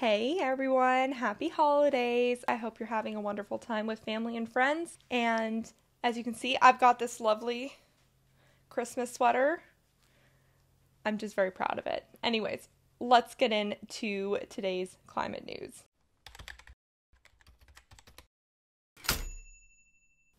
Hey everyone, happy holidays. I hope you're having a wonderful time with family and friends. And as you can see, I've got this lovely Christmas sweater. I'm just very proud of it. Anyways, let's get into today's climate news.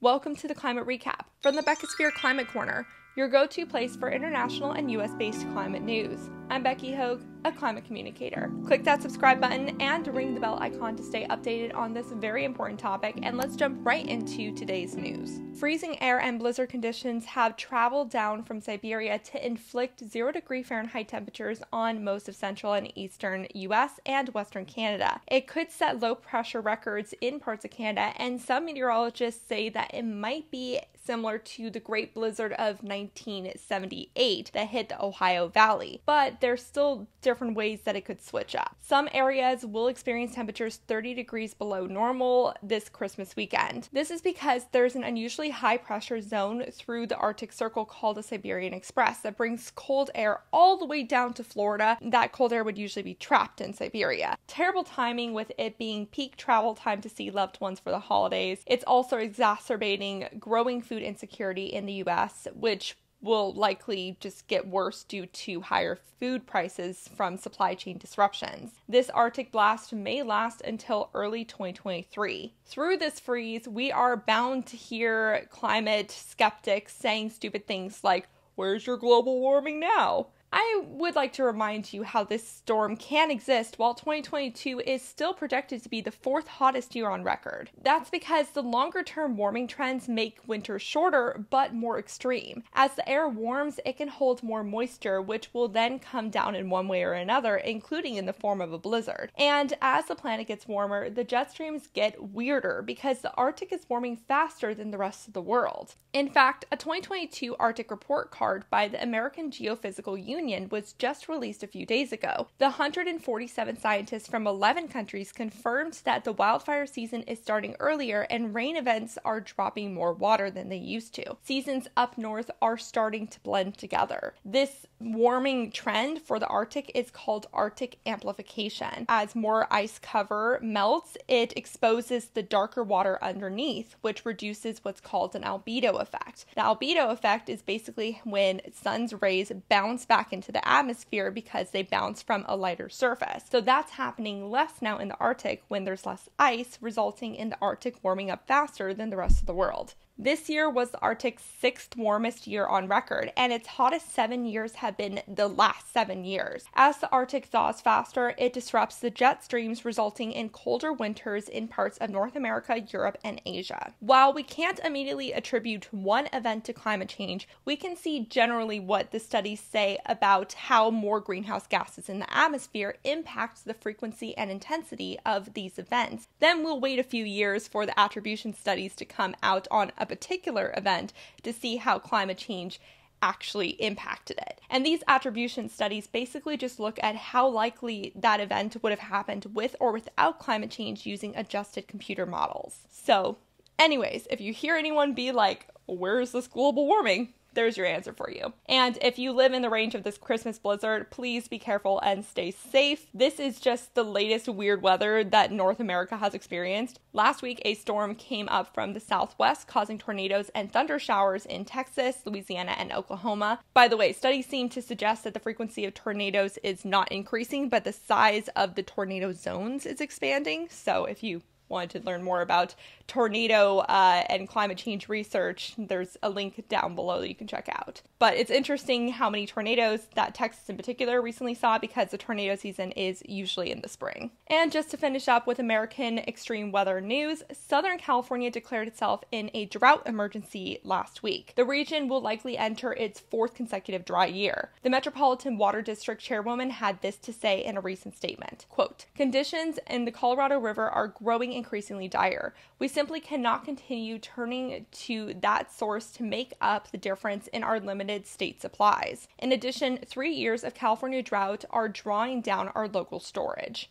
Welcome to the Climate Recap from the Beckisphere Climate Corner, your go-to place for international and US-based climate news. I'm Becky Hoag, a climate communicator. Click that subscribe button and ring the bell icon to stay updated on this very important topic, and let's jump right into today's news. Freezing air and blizzard conditions have traveled down from Siberia to inflict 0-degree Fahrenheit temperatures on most of central and eastern US and western Canada. It could set low pressure records in parts of Canada, and some meteorologists say that it might be similar to the Great Blizzard of 1978 that hit the Ohio Valley, but there's still different ways that it could switch up. Some areas will experience temperatures 30 degrees below normal this Christmas weekend. This is because there's an unusually high pressure zone through the Arctic Circle called the Siberian Express that brings cold air all the way down to Florida. That cold air would usually be trapped in Siberia. Terrible timing with it being peak travel time to see loved ones for the holidays. It's also exacerbating growing food insecurity in the US, which will likely just get worse due to higher food prices from supply chain disruptions. This Arctic blast may last until early 2023. Through this freeze, we are bound to hear climate skeptics saying stupid things like, "Where's your global warming now?" I would like to remind you how this storm can exist while 2022 is still projected to be the 4th hottest year on record. That's because the longer-term warming trends make winter shorter but more extreme. As the air warms, it can hold more moisture, which will then come down in one way or another, including in the form of a blizzard. And as the planet gets warmer, the jet streams get weirder because the Arctic is warming faster than the rest of the world. In fact, a 2022 Arctic report card by the American Geophysical Union was just released a few days ago. The 147 scientists from 11 countries confirmed that the wildfire season is starting earlier and rain events are dropping more water than they used to. Seasons up north are starting to blend together. This warming trend for the Arctic is called Arctic amplification. As more ice cover melts, it exposes the darker water underneath, which reduces what's called an albedo effect. The albedo effect is basically when sun's rays bounce back into the atmosphere because they bounce from a lighter surface. So that's happening less now in the Arctic when there's less ice, resulting in the Arctic warming up faster than the rest of the world. This year was the Arctic's 6th warmest year on record, and its hottest 7 years have been the last 7 years. As the Arctic thaws faster, it disrupts the jet streams, resulting in colder winters in parts of North America, Europe, and Asia. While we can't immediately attribute one event to climate change, we can see generally what the studies say about how more greenhouse gases in the atmosphere impacts the frequency and intensity of these events. Then we'll wait a few years for the attribution studies to come out on a particular event to see how climate change actually impacted it. And these attribution studies basically just look at how likely that event would have happened with or without climate change using adjusted computer models. So anyways, if you hear anyone be like, "Where is this global warming?" there's your answer for you. And if you live in the range of this Christmas blizzard, please be careful and stay safe. This is just the latest weird weather that North America has experienced. Last week, a storm came up from the southwest, causing tornadoes and thunder showers in Texas, Louisiana, and Oklahoma. By the way, studies seem to suggest that the frequency of tornadoes is not increasing, but the size of the tornado zones is expanding. So if you wanted to learn more about tornado and climate change research, there's a link down below that you can check out. But it's interesting how many tornadoes that Texas in particular recently saw, because the tornado season is usually in the spring. And just to finish up with American extreme weather news, Southern California declared itself in a drought emergency last week. The region will likely enter its 4th consecutive dry year. The Metropolitan Water District chairwoman had this to say in a recent statement, quote, "Conditions in the Colorado River are growing increasingly dire. We simply cannot continue turning to that source to make up the difference in our limited state supplies. In addition, 3 years of California drought are drawing down our local storage."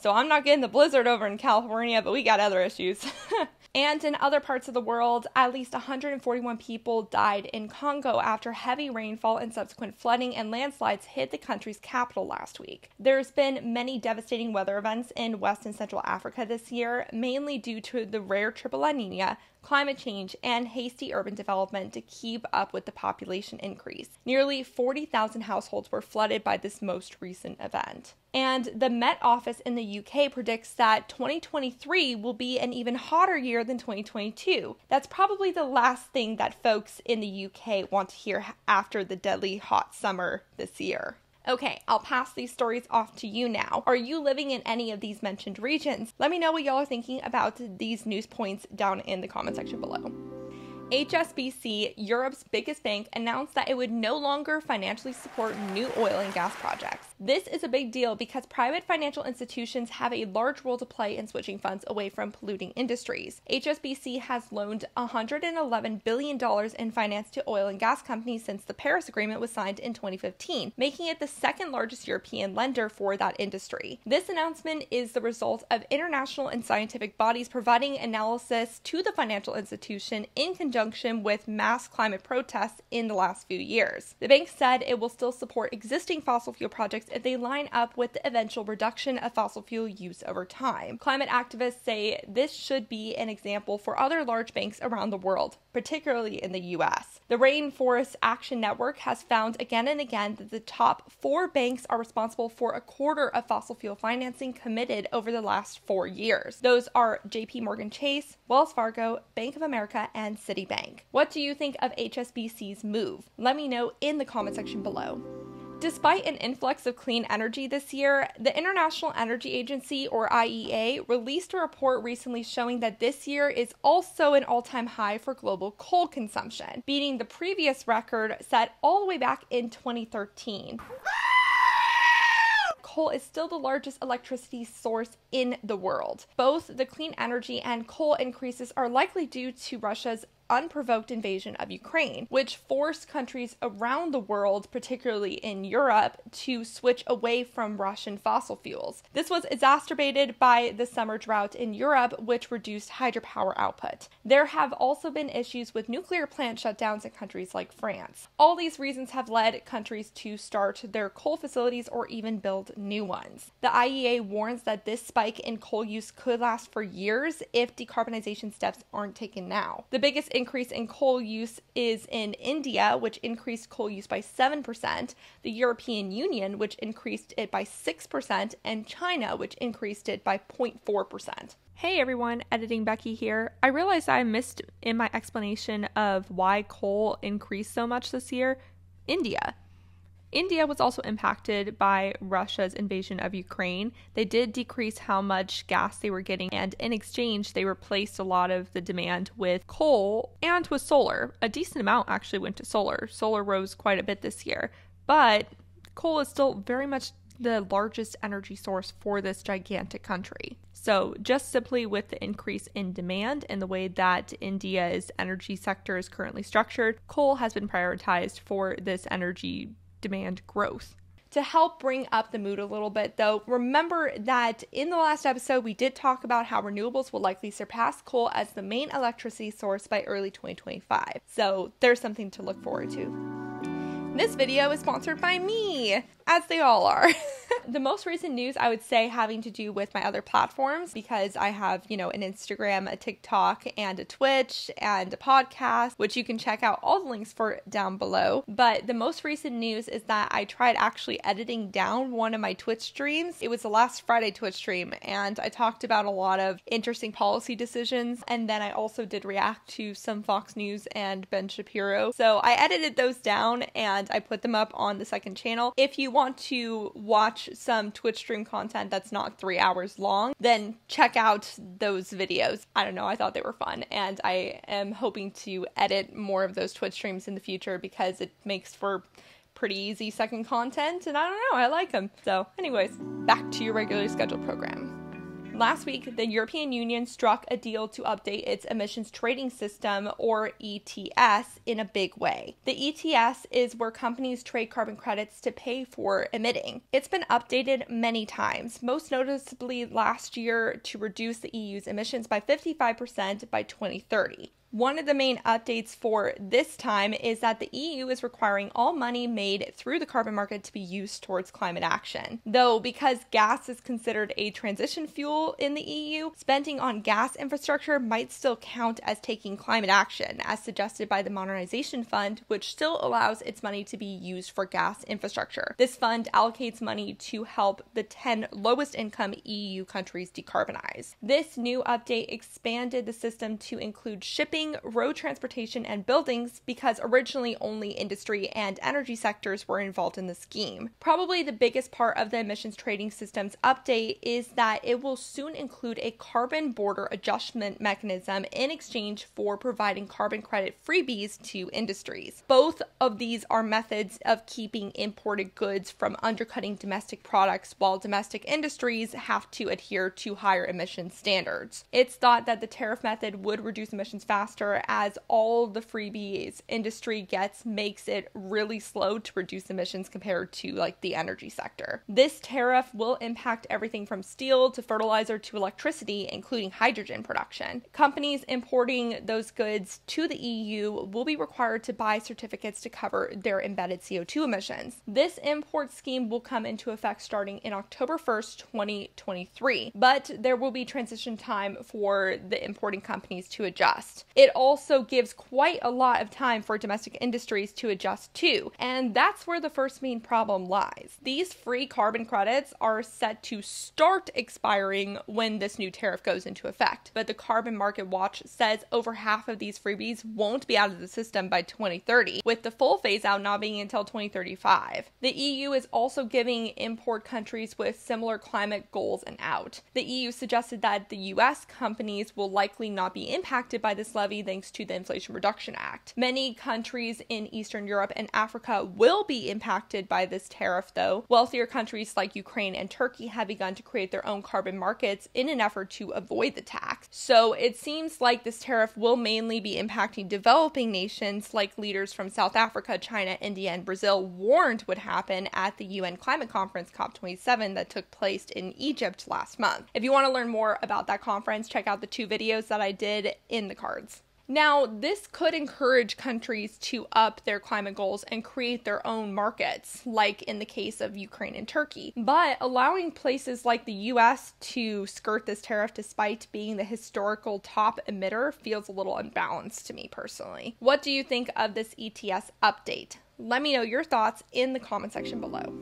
So I'm not getting the blizzard over in California, but we got other issues. And in other parts of the world, at least 141 people died in Congo after heavy rainfall and subsequent flooding and landslides hit the country's capital last week. There's been many devastating weather events in West and Central Africa this year, mainly due to the rare triple La Nina, climate change, and hasty urban development to keep up with the population increase. Nearly 40,000 households were flooded by this most recent event. And the Met Office in the UK predicts that 2023 will be an even hotter year than 2022. That's probably the last thing that folks in the UK want to hear after the deadly hot summer this year. Okay, I'll pass these stories off to you now. Are you living in any of these mentioned regions? Let me know what y'all are thinking about these news points down in the comment section below. HSBC, Europe's biggest bank, announced that it would no longer financially support new oil and gas projects. This is a big deal because private financial institutions have a large role to play in switching funds away from polluting industries. HSBC has loaned $111 billion in finance to oil and gas companies since the Paris Agreement was signed in 2015, making it the second largest European lender for that industry. This announcement is the result of international and scientific bodies providing analysis to the financial institution in conjunction with mass climate protests in the last few years. The bank said it will still support existing fossil fuel projects if they line up with the eventual reduction of fossil fuel use over time. Climate activists say this should be an example for other large banks around the world, particularly in the US. The Rainforest Action Network has found again and again that the top four banks are responsible for a quarter of fossil fuel financing committed over the last 4 years. Those are JPMorgan Chase, Wells Fargo, Bank of America, and Citi. What do you think of HSBC's move? Let me know in the comment section below. Despite an influx of clean energy this year, the International Energy Agency, or IEA, released a report recently showing that this year is also an all-time high for global coal consumption, beating the previous record set all the way back in 2013. Coal is still the largest electricity source in the world. Both the clean energy and coal increases are likely due to Russia's unprovoked invasion of Ukraine, which forced countries around the world, particularly in Europe, to switch away from Russian fossil fuels. This was exacerbated by the summer drought in Europe, which reduced hydropower output. There have also been issues with nuclear plant shutdowns in countries like France. All these reasons have led countries to start their coal facilities or even build new ones. The IEA warns that this spike in coal use could last for years if decarbonization steps aren't taken now. The biggest increase in coal use is in India, which increased coal use by 7%, the European Union, which increased it by 6%, and China, which increased it by 0.4%. Hey everyone, Editing Becky here. I realized I missed in my explanation of why coal increased so much this year, India. India was also impacted by Russia's invasion of Ukraine. They did decrease how much gas they were getting, and in exchange, they replaced a lot of the demand with coal and with solar. A decent amount actually went to solar. Solar rose quite a bit this year, but coal is still very much the largest energy source for this gigantic country. So just simply with the increase in demand and the way that India's energy sector is currently structured, coal has been prioritized for this energy demand growth. To help bring up the mood a little bit though, remember that in the last episode we did talk about how renewables will likely surpass coal as the main electricity source by early 2025. So there's something to look forward to. This video is sponsored by me, as they all are. The most recent news I would say having to do with my other platforms, because I have, an Instagram, a TikTok, and a Twitch, and a podcast, which you can check out all the links for down below. But the most recent news is that I tried actually editing down one of my Twitch streams. It was the last Friday Twitch stream, and I talked about a lot of interesting policy decisions, and then I also did react to some Fox News and Ben Shapiro. So I edited those down, and I put them up on the second channel. If you want to watch some Twitch stream content that's not 3 hours long, then check out those videos. I don't know, I thought they were fun, and I am hoping to edit more of those Twitch streams in the future because it makes for pretty easy second content, and I don't know, I like them. So anyways, back to your regularly scheduled program. Last week, the European Union struck a deal to update its Emissions Trading System, or ETS, in a big way. The ETS is where companies trade carbon credits to pay for emitting. It's been updated many times, most noticeably last year to reduce the EU's emissions by 55% by 2030. One of the main updates for this time is that the EU is requiring all money made through the carbon market to be used towards climate action. Though, because gas is considered a transition fuel in the EU, spending on gas infrastructure might still count as taking climate action, as suggested by the Modernization Fund, which still allows its money to be used for gas infrastructure. This fund allocates money to help the 10 lowest income EU countries decarbonize. This new update expanded the system to include shipping, road transportation, and buildings, because originally only industry and energy sectors were involved in the scheme. Probably the biggest part of the emissions trading system's update is that it will soon include a carbon border adjustment mechanism in exchange for providing carbon credit freebies to industries. Both of these are methods of keeping imported goods from undercutting domestic products, while domestic industries have to adhere to higher emission standards. It's thought that the tariff method would reduce emissions faster, as all the freebies industry gets makes it really slow to reduce emissions compared to the energy sector. This tariff will impact everything from steel to fertilizer to electricity, including hydrogen production. Companies importing those goods to the EU will be required to buy certificates to cover their embedded CO2 emissions. This import scheme will come into effect starting in October 1st, 2023, but there will be transition time for the importing companies to adjust. It also gives quite a lot of time for domestic industries to adjust to, and that's where the first main problem lies. These free carbon credits are set to start expiring when this new tariff goes into effect, but the Carbon Market Watch says over half of these freebies won't be out of the system by 2030, with the full phase out not being until 2035. The EU is also giving import countries with similar climate goals an out. The EU suggested that the US companies will likely not be impacted by this levy thanks to the Inflation Reduction Act. Many countries in Eastern Europe and Africa will be impacted by this tariff, though. Wealthier countries like Ukraine and Turkey have begun to create their own carbon markets in an effort to avoid the tax. So it seems like this tariff will mainly be impacting developing nations, like leaders from South Africa, China, India, and Brazil warned would happen at the UN Climate Conference COP27 that took place in Egypt last month. If you want to learn more about that conference, check out the two videos that I did in the cards. Now, this could encourage countries to up their climate goals and create their own markets, like in the case of Ukraine and Turkey. But allowing places like the US to skirt this tariff despite being the historical top emitter feels a little unbalanced to me personally. What do you think of this ETS update? Let me know your thoughts in the comment section below.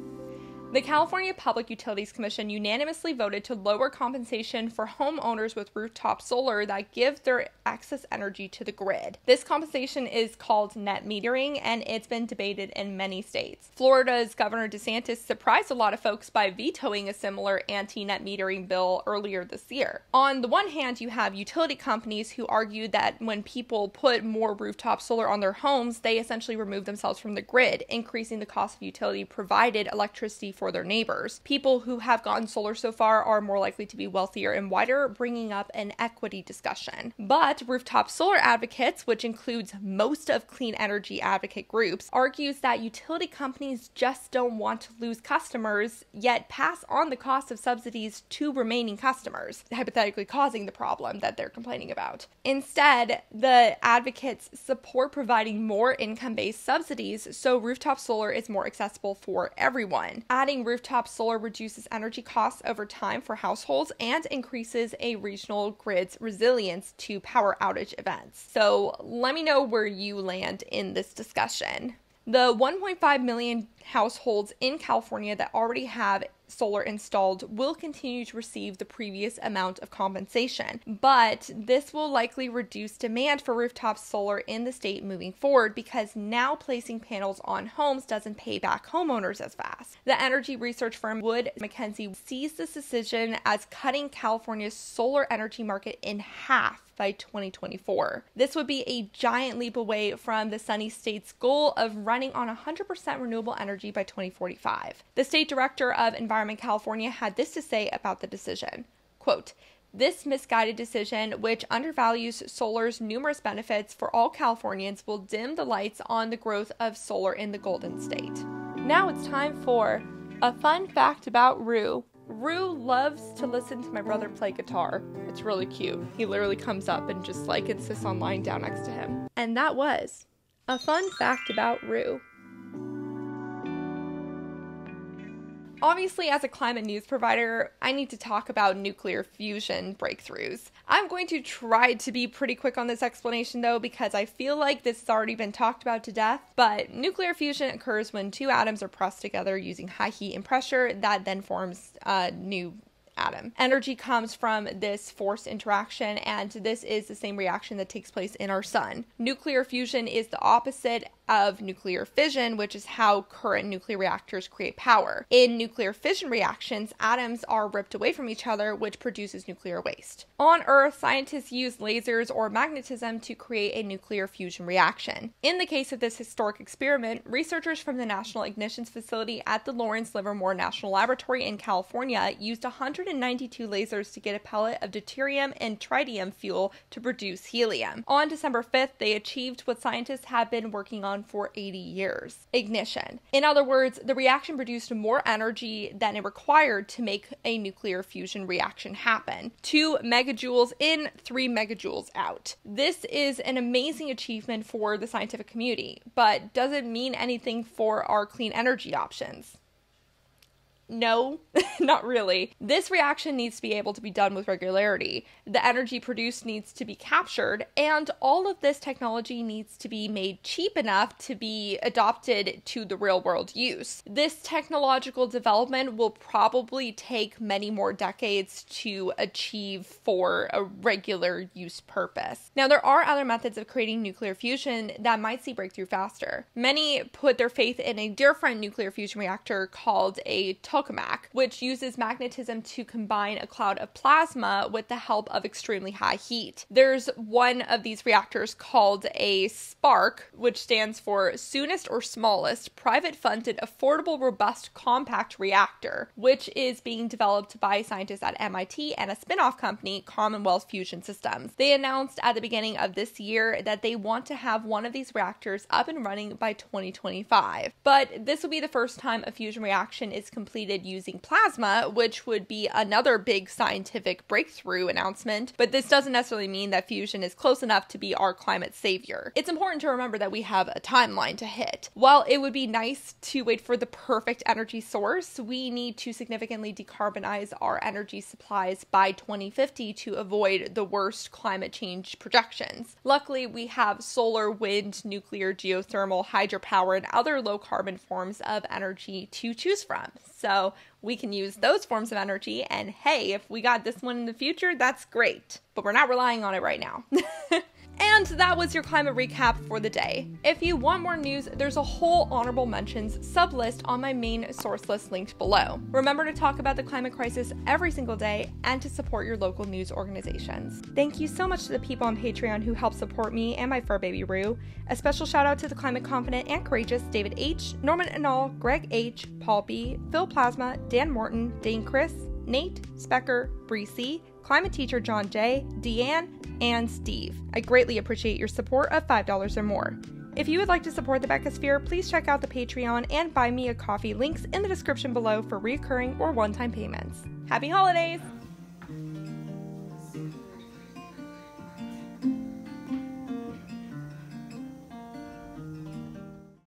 The California Public Utilities Commission unanimously voted to lower compensation for homeowners with rooftop solar that give their excess energy to the grid. This compensation is called net metering, and it's been debated in many states. Florida's Governor DeSantis surprised a lot of folks by vetoing a similar anti-net metering bill earlier this year. On the one hand, you have utility companies who argue that when people put more rooftop solar on their homes, they essentially remove themselves from the grid, increasing the cost of utility provided electricity for their neighbors. People who have gotten solar so far are more likely to be wealthier and wider, bringing up an equity discussion. But rooftop solar advocates, which includes most of clean energy advocate groups, argues that utility companies just don't want to lose customers, yet pass on the cost of subsidies to remaining customers, hypothetically causing the problem that they're complaining about. Instead, the advocates support providing more income-based subsidies so rooftop solar is more accessible for everyone. Adding rooftop solar reduces energy costs over time for households and increases a regional grid's resilience to power outage events. So let me know where you land in this discussion. The 1.5 million households in California that already have solar installed will continue to receive the previous amount of compensation, but this will likely reduce demand for rooftop solar in the state moving forward, because now placing panels on homes doesn't pay back homeowners as fast. The energy research firm Wood Mackenzie sees this decision as cutting California's solar energy market in half by 2024. This would be a giant leap away from the sunny state's goal of running on 100% renewable energy by 2045. The state director of Environment California had this to say about the decision. Quote, "This misguided decision, which undervalues solar's numerous benefits for all Californians, will dim the lights on the growth of solar in the Golden State." Now it's time for a fun fact about Rue. Rue loves to listen to my brother play guitar. It's really cute. He literally comes up and just like insists on lying down next to him. And that was a fun fact about Rue. Obviously, as a climate news provider, I need to talk about nuclear fusion breakthroughs. I'm going to try to be pretty quick on this explanation though, because I feel like this has already been talked about to death, but nuclear fusion occurs when two atoms are pressed together using high heat and pressure that then forms a new atom. Energy comes from this forced interaction, and this is the same reaction that takes place in our sun. Nuclear fusion is the opposite of nuclear fission, which is how current nuclear reactors create power. In nuclear fission reactions, atoms are ripped away from each other, which produces nuclear waste. On Earth, scientists use lasers or magnetism to create a nuclear fusion reaction. In the case of this historic experiment, researchers from the National Ignition Facility at the Lawrence Livermore National Laboratory in California used 192 lasers to get a pellet of deuterium and tritium fuel to produce helium. On December 5th, they achieved what scientists have been working on for 80 years, ignition. In other words, the reaction produced more energy than it required to make a nuclear fusion reaction happen. 2 megajoules in, 3 megajoules out. This is an amazing achievement for the scientific community, but doesn't mean anything for our clean energy options. No, not really. This reaction needs to be able to be done with regularity. The energy produced needs to be captured, and all of this technology needs to be made cheap enough to be adopted to the real world use. This technological development will probably take many more decades to achieve for a regular use purpose. Now, there are other methods of creating nuclear fusion that might see breakthrough faster. Many put their faith in a different nuclear fusion reactor called a tokamak, which uses magnetism to combine a cloud of plasma with the help of extremely high heat. There's one of these reactors called a SPARC, which stands for Soonest or Smallest Private Funded Affordable Robust Compact Reactor, which is being developed by scientists at MIT and a spin-off company, Commonwealth Fusion Systems. They announced at the beginning of this year that they want to have one of these reactors up and running by 2025. But this will be the first time a fusion reaction is completed using plasma, which would be another big scientific breakthrough announcement, but this doesn't necessarily mean that fusion is close enough to be our climate savior. It's important to remember that we have a timeline to hit. While it would be nice to wait for the perfect energy source, we need to significantly decarbonize our energy supplies by 2050 to avoid the worst climate change projections. Luckily, we have solar, wind, nuclear, geothermal, hydropower, and other low-carbon forms of energy to choose from. So we can use those forms of energy, and hey, if we got this one in the future, that's great. But we're not relying on it right now. And that was your climate recap for the day. If you want more news, there's a whole honorable mentions sublist on my main source list linked below. Remember to talk about the climate crisis every single day and to support your local news organizations. Thank you so much to the people on Patreon who help support me and my fur baby Rue. A special shout out to the climate confident and courageous David H., Norman Anall, Greg H., Paul B., Phil Plasma, Dan Morton, Dane Chris, Nate, Specker, Bree C., Climate Teacher John J., Deanne, and Steve. I greatly appreciate your support of $5 or more. If you would like to support the Beckisphere, please check out the Patreon and Buy Me a Coffee links in the description below for recurring or one-time payments. Happy holidays!